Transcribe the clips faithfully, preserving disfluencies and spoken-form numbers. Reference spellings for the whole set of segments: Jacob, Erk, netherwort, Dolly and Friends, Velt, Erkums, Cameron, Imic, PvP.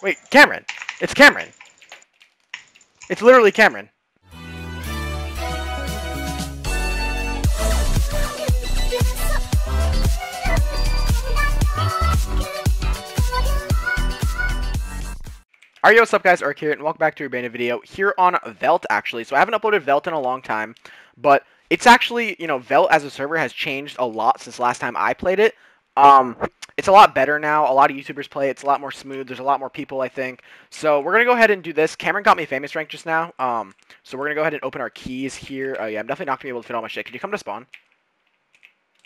Wait, Cameron! It's Cameron! It's literally Cameron. Alright, yo, what's up guys, Erk here, and welcome back to your Urbana video, here on Velt, actually. So I haven't uploaded Velt in a long time, but it's actually, you know, Velt as a server has changed a lot since last time I played it. Um, it's a lot better now, a lot of YouTubers play it, it's a lot more smooth, there's a lot more people, I think. So we're gonna go ahead and do this. Cameron got me famous rank just now, um, so we're gonna go ahead and open our keys here. Oh yeah, I'm definitely not gonna be able to fit all my shit. Could you come to spawn?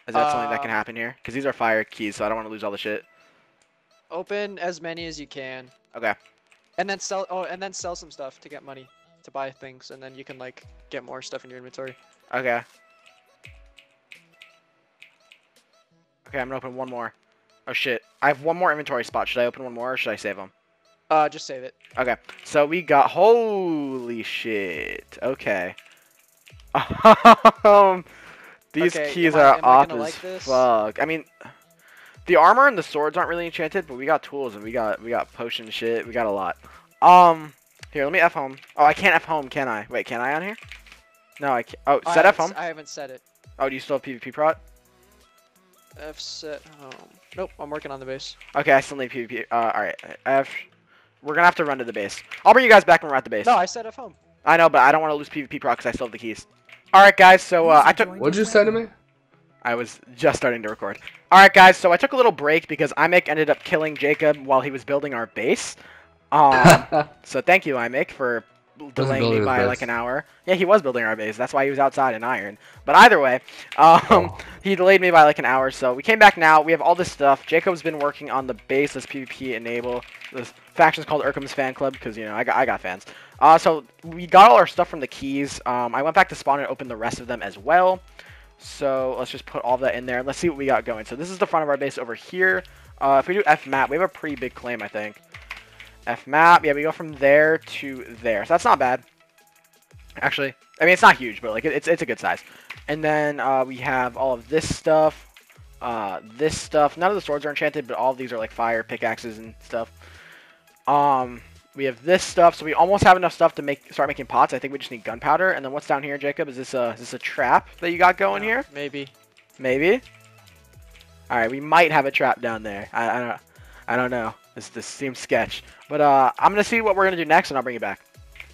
Is that uh, something that can happen here? Because these are fire keys, so I don't want to lose all the shit. Open as many as you can. Okay. And then sell. Oh, and then sell some stuff to get money to buy things, and then you can like get more stuff in your inventory. Okay. Okay, I'm gonna open one more. Oh shit, I have one more inventory spot. Should I open one more, or should I save them? Uh, just save it. Okay. So we got. Holy shit. Okay. um, these okay, keys are I, off as like fuck. I mean. The armor and the swords aren't really enchanted, but we got tools and we got we got potion shit. We got a lot. Um, here, let me F home. Oh, I can't F home, can I? Wait, can I on here? No, I can't. Oh, oh set I F home. I haven't set it. Oh, do you still have PvP prot? F set home. Nope, I'm working on the base. Okay, I still need PvP. Uh, all right, F. We're gonna have to run to the base. I'll bring you guys back when we're at the base. No, I set F home. I know, but I don't want to lose PvP prot because I still have the keys. All right, guys. So uh, I took. What'd you say to me? I was just starting to record. Alright guys, so I took a little break because Imic ended up killing Jacob while he was building our base. Um, so thank you, Imic, for delaying me by like an hour. Yeah, he was building our base. That's why he was outside in iron. But either way, um, oh. he delayed me by like an hour. So we came back now. We have all this stuff. Jacob's been working on the base. Let's PvP enable. This faction's called Erkums Fan Club because, you know, I got, I got fans. Uh, so we got all our stuff from the keys. Um, I went back to spawn and opened the rest of them as well. So let's just put all that in there. Let's see what we got going. So this is the front of our base over here. Uh, if we do F map, we have a pretty big claim, I think. F map. Yeah, we go from there to there. So that's not bad. Actually, I mean, it's not huge, but like it's, it's a good size. And then uh, we have all of this stuff. Uh, this stuff. None of the swords are enchanted, but all of these are like fire pickaxes and stuff. Um, we have this stuff. So we almost have enough stuff to make start making pots. I think we just need gunpowder. And then what's down here, Jacob? Is this a is this a trap that you got going no, here? Maybe. Maybe. All right, we might have a trap down there. I, I don't I don't know. This this seems sketch. But uh, I'm gonna see what we're gonna do next, and I'll bring you back.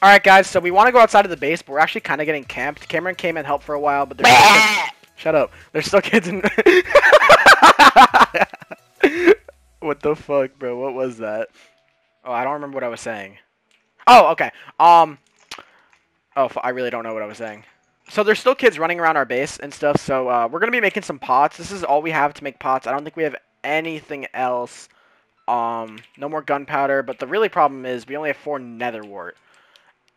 All right, guys. So we want to go outside of the base, but we're actually kind of getting camped. Cameron came and helped for a while, but there's kids. Shut up. There's still kids in. What the fuck, bro? What was that? Oh, I don't remember what I was saying. Oh, okay. Um. Oh, I really don't know what I was saying. So there's still kids running around our base and stuff, so uh, we're going to be making some pots. This is all we have to make pots. I don't think we have anything else. Um, no more gunpowder, but the really problem is we only have four nether wart.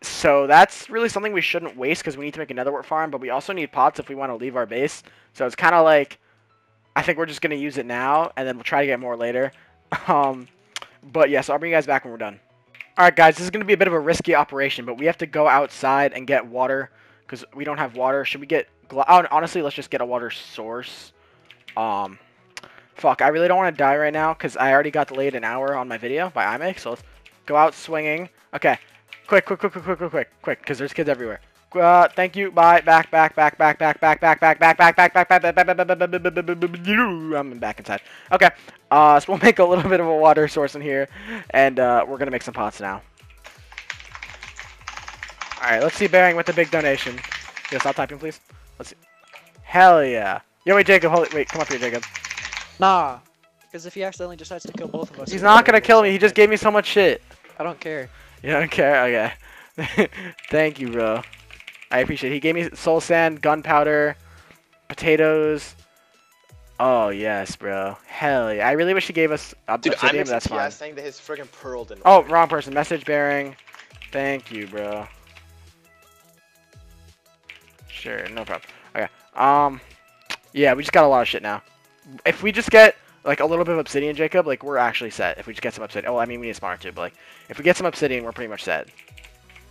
So that's really something we shouldn't waste because we need to make a nether wart farm, but we also need pots if we want to leave our base. So it's kind of like, I think we're just going to use it now, and then we'll try to get more later. Um... But yeah, so I'll bring you guys back when we're done. Alright guys, this is going to be a bit of a risky operation, but we have to go outside and get water, because we don't have water. Should we get... Oh, honestly, let's just get a water source. Um, Fuck, I really don't want to die right now, because I already got delayed an hour on my video by Imic, so let's go out swinging. Okay, quick, quick, quick, quick, quick, quick, quick, quick, because there's kids everywhere. Uh, thank you, bye, back, back, back, back, back, back, back, back, back, back, back, back, back, back, back, back, back, back, back, back, I'm back inside. Okay, uh, so we'll make a little bit of a water source in here, and, uh, we're gonna make some pots now. Alright, let's see Baring with the big donation. Yo, stop typing, please. Let's see. Hell yeah. Yo, wait, Jacob, hold it, wait, come up here, Jacob. Nah, because if he accidentally decides to kill both of us... He's not gonna kill me, he just gave me so much shit. I don't care. You don't care? Okay. Thank you, bro. I appreciate it. He gave me soul sand, gunpowder, potatoes. Oh, yes, bro. Hell yeah. I really wish he gave us obsidian, but that's fine. Dude, I'm saying that his friggin' pearl didn't work. Oh, wrong person. Message Bearing. Thank you, bro. Sure, no problem. Okay. Um, yeah, we just got a lot of shit now. If we just get, like, a little bit of obsidian, Jacob, like, we're actually set. If we just get some obsidian. Oh, I mean, we need a spawner, too, but, like, if we get some obsidian, we're pretty much set.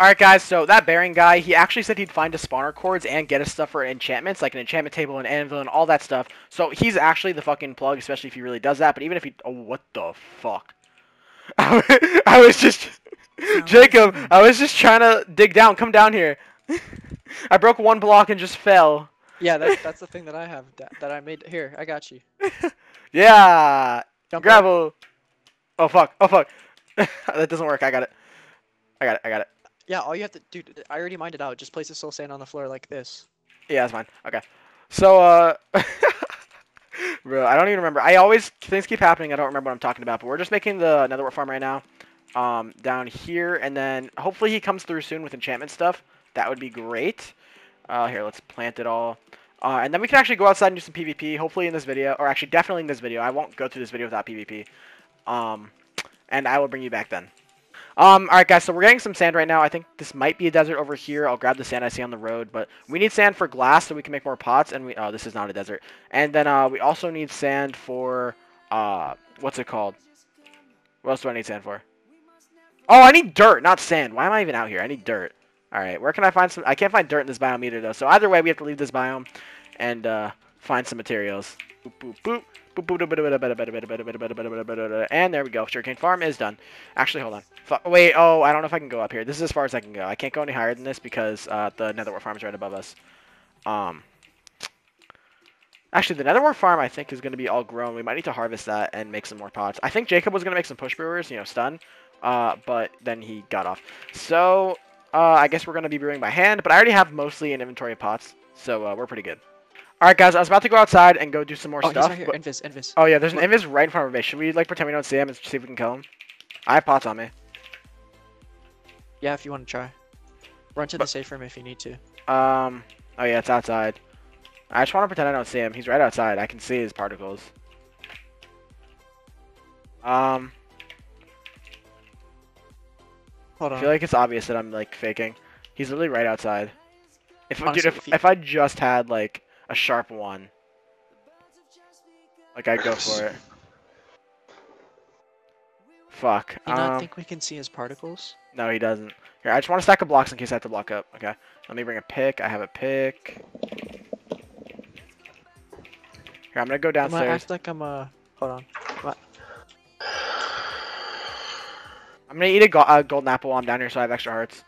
Alright guys, so that Baring guy, he actually said he'd find us spawner cords and get us stuff for enchantments, like an enchantment table, an anvil, and all that stuff. So he's actually the fucking plug, especially if he really does that, but even if he- Oh, what the fuck? I, I was just... No. Jacob, I was just trying to dig down. Come down here. I broke one block and just fell. Yeah, that's, that's the thing that I have, that, that I made. Here, I got you. Yeah! Jump gravel. Up. Oh, fuck. Oh, fuck. That doesn't work. I got it. I got it. I got it. Yeah, all you have to... Dude, I already mined it out. Just place the soul sand on the floor like this. Yeah, that's mine. Okay. So, uh... Bro, I don't even remember. I always... Things keep happening. I don't remember what I'm talking about. But we're just making the netherwort farm right now. Um, down here. And then hopefully he comes through soon with enchantment stuff. That would be great. Uh, here, let's plant it all. Uh, and then we can actually go outside and do some PvP. Hopefully in this video. Or actually, definitely in this video. I won't go through this video without PvP. Um, and I will bring you back then. Um, alright guys, so we're getting some sand right now. I think this might be a desert over here. I'll grab the sand I see on the road, but we need sand for glass so we can make more pots, and we, oh, this is not a desert. And then, uh, we also need sand for, uh, what's it called? What else do I need sand for? Oh, I need dirt, not sand. Why am I even out here? I need dirt. Alright, where can I find some? I can't find dirt in this biome either, though, so either way, we have to leave this biome and, uh, find some materials. Boop, boop, boop. And there we go. Sugarcane farm is done. Actually, hold on. F wait, oh, I don't know if I can go up here. This is as far as I can go. I can't go any higher than this because uh, the netherwort farm is right above us. Um, actually, the netherwort farm, I think, is going to be all grown. We might need to harvest that and make some more pots. I think Jacob was going to make some push brewers, you know, stun, uh, but then he got off. So, uh, I guess we're going to be brewing by hand, but I already have mostly an inventory of pots, so uh, we're pretty good. Alright guys, I was about to go outside and go do some more oh, stuff. He's right here. But... Invis, Invis. Oh yeah, there's an Invis right in front of me. Should we like pretend we don't see him and see if we can kill him? I have pots on me. Yeah, if you want to try. Run to but... the safe room if you need to. Um, oh yeah, it's outside. I just want to pretend I don't see him. He's right outside. I can see his particles. Um. Hold on. I feel like it's obvious that I'm like faking. He's literally right outside. If, Honestly, dude, if, if, you... if I just had like... a sharp one. Like, I'd go for it. Fuck. Do you not um, think we can see his particles? No, he doesn't. Here, I just want to stack of blocks in case I have to block up. Okay. Let me bring a pick. I have a pick. Here, I'm going to go downstairs. I'm going to act like I'm a... Hold on. What? I'm going to eat a, go a golden apple while I'm down here so I have extra hearts.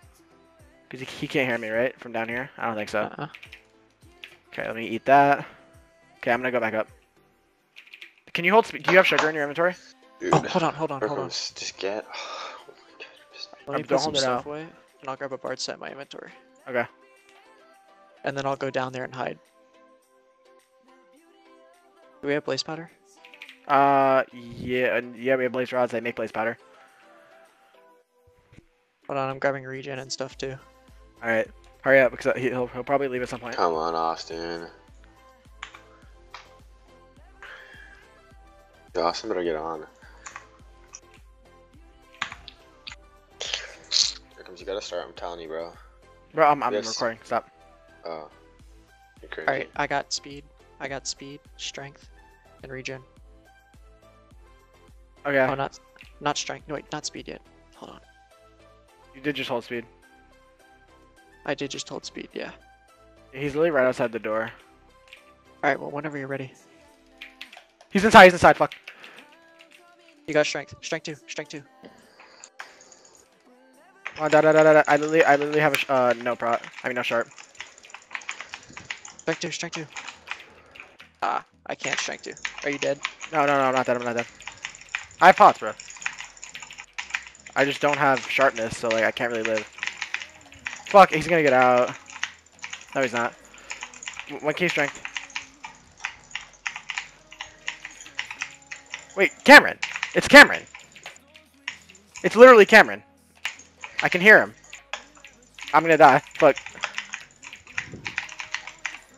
Because he, he can't hear me, right? From down here? I don't think so. Uh-uh. Okay, let me eat that. Okay, I'm gonna go back up. Can you hold spe- do you have sugar in your inventory? Dude, oh, hold on, hold on, hold on. Just get... Oh my God, just... Let me put some stuff away, and I'll grab a bard set in my inventory. Okay. And then I'll go down there and hide. Do we have blaze powder? Uh, yeah, yeah, we have blaze rods. They make blaze powder. Hold on, I'm grabbing regen and stuff too. Alright. Hurry up, because he'll, he'll probably leave at some point. Come on, Austin. Yo, Austin better get on. Erkums, you gotta start, I'm telling you, bro. Bro, I'm, I'm recording, stop. Oh. You're crazy. Alright, I got speed. I got speed, strength, and regen. Okay. Oh, not, not strength. No, wait, not speed yet. Hold on. You did just hold speed. I did just hold speed, yeah. He's literally right outside the door. Alright, well, whenever you're ready. He's inside, he's inside, fuck. You got strength. Strength two, strength two. Come on, da da da da da. I literally, I literally have a, uh, no prot. I mean, no sharp. Strength two, strength two. Ah, I can't strength two. Are you dead? No, no, no, I'm not dead, I'm not dead. I have pots, bro. I just don't have sharpness, so, like, I can't really live. Fuck, he's gonna get out. No, he's not. One key strength. Wait, Cameron! It's Cameron! It's literally Cameron. I can hear him. I'm gonna die. Fuck.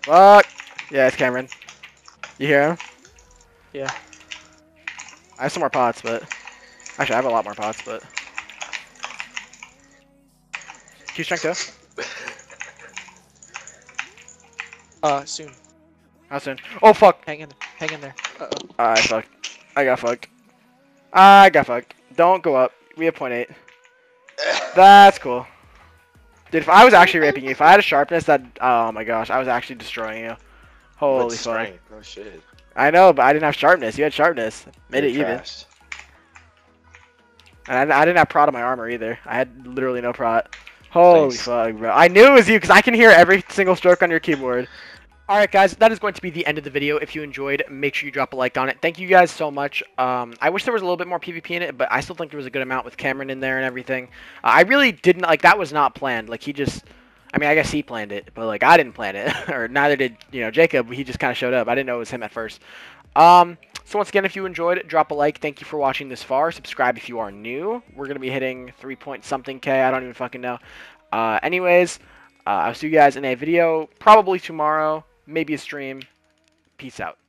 Fuck! Yeah, it's Cameron. You hear him? Yeah. I have some more pots, but... Actually, I have a lot more pots, but... Q strength though? Uh, soon. How soon? Oh fuck! Hang in there. Hang in there. Uh oh. I fucked. I got fucked. I got fucked. Don't go up. We have point eight. That's cool. Dude, if I was actually raping you, if I had a sharpness, that oh my gosh, I was actually destroying you. Holy fuck. No shit. I know, but I didn't have sharpness. You had sharpness. Made it even. And I, I didn't have prod on my armor either. I had literally no prod. Holy Thanks. fuck, bro. I knew it was you because I can hear every single stroke on your keyboard. Alright guys, that is going to be the end of the video. If you enjoyed, make sure you drop a like on it. Thank you guys so much. Um, I wish there was a little bit more PvP in it, but I still think there was a good amount with Cameron in there and everything. Uh, I really didn't, like, that was not planned. Like, he just, I mean, I guess he planned it, but, like, I didn't plan it. Or neither did, you know, Jacob. He just kind of showed up. I didn't know it was him at first. Um, so once again, if you enjoyed it, drop a like. Thank you for watching this far. Subscribe if you are new. We're going to be hitting three point something K. I don't even fucking know. Uh, anyways, uh, I'll see you guys in a video probably tomorrow. Maybe a stream. Peace out.